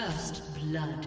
First blood.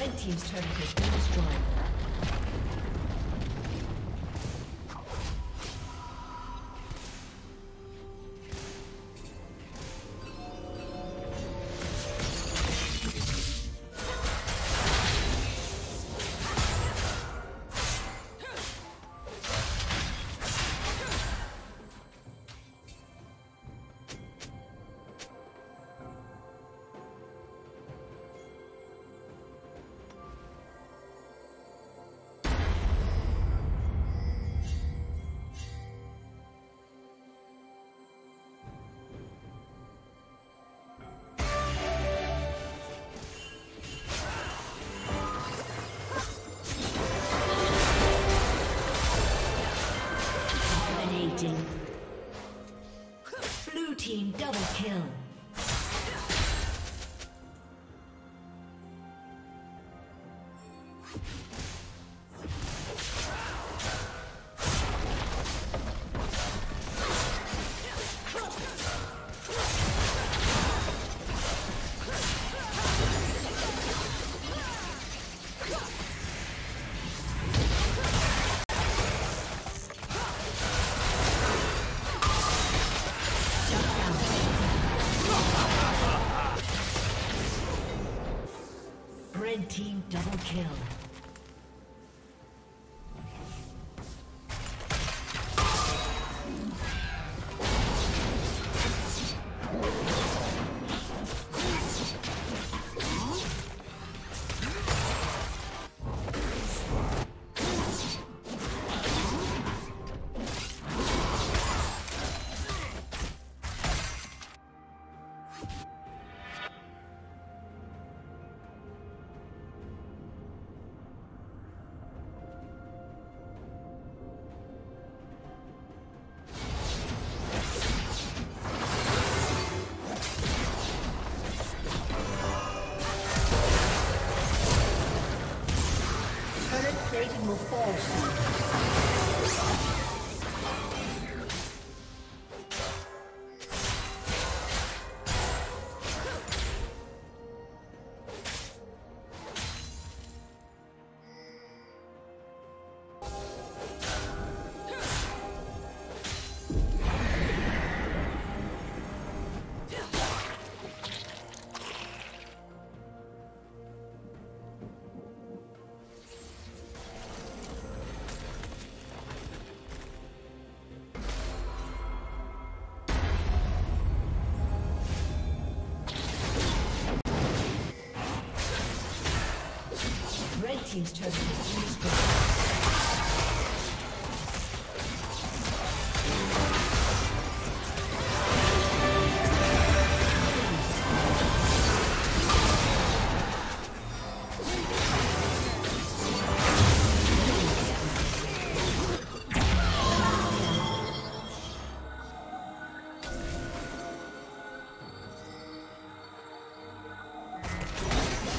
Red team's turret has been destroyed. Blue team double kill. Team double kill. Team's turret has been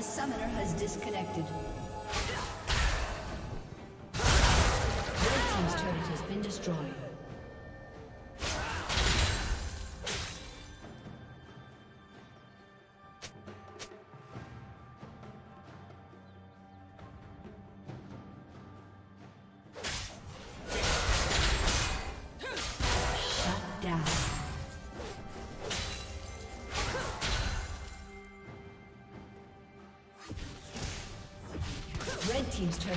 The summoner has disconnected. Red team's turret has been destroyed. Team's turret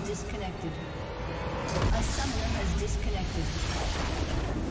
has disconnected. A summoner has disconnected.